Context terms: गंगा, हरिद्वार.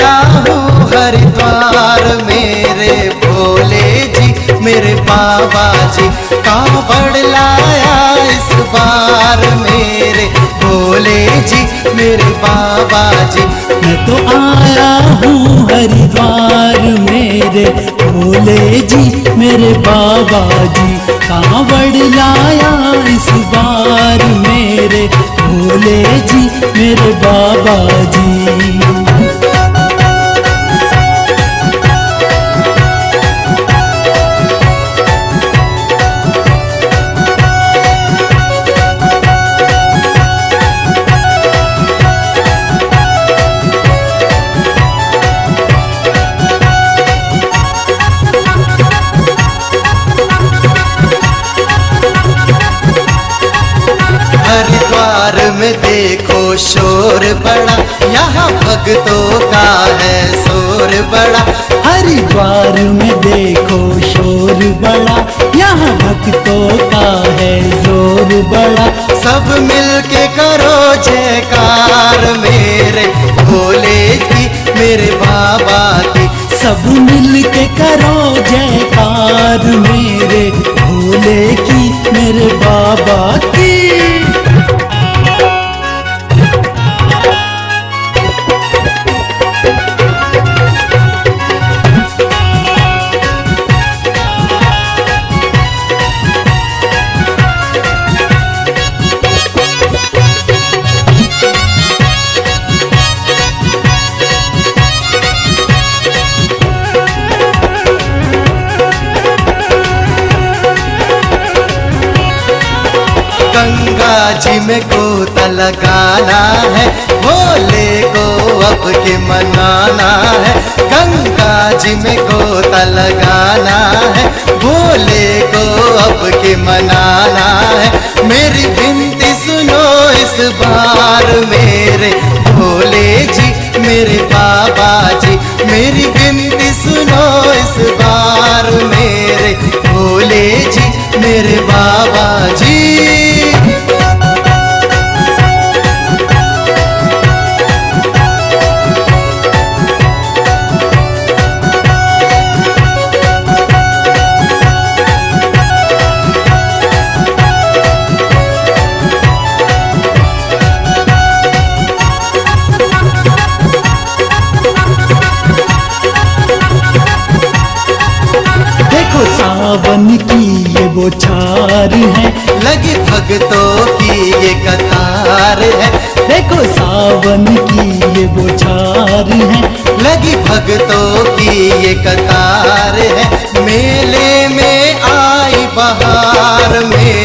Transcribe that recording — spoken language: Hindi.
आया हूँ हरिद्वार मेरे भोले जी, मेरे बाबा जी कावड़ लाया इस बार मेरे भोले जी, मेरे बाबा जी। मैं तो आया हूँ हरिद्वार मेरे भोले जी, मेरे बाबा जी कावड़ लाया इस बार मेरे भोले जी, मेरे बाबा जी। हरिद्वार में देखो शोर बड़ा, यहाँ भक्तों का है शोर बड़ा। हरिद्वार में देखो शोर बड़ा, यहाँ भक्तों का है जोर बड़ा। सब मिलके करो जयकार मेरे भोले जी, मेरे बाबा जी। सब मिलके करो जयकार मेरे भोले की, मेरे बाबा की। गंगा जी में गोता लगाना है, भोले को अब के मनाना है। गंगा जी में गोता लगाना है, भोले को अब के मनाना है। मेरी विनती सुनो इस बार मेरे भोले जी, मेरे बाबा जी। मेरी विनती सुनो इस बार मेरे भोले जी, मेरे बाबा जी। सावन की ये बौछार है, लगी भक्तों की ये कतार है। देखो सावन की ये बौछार है, लगी भक्तों की ये कतार है। मेले में आई बहार में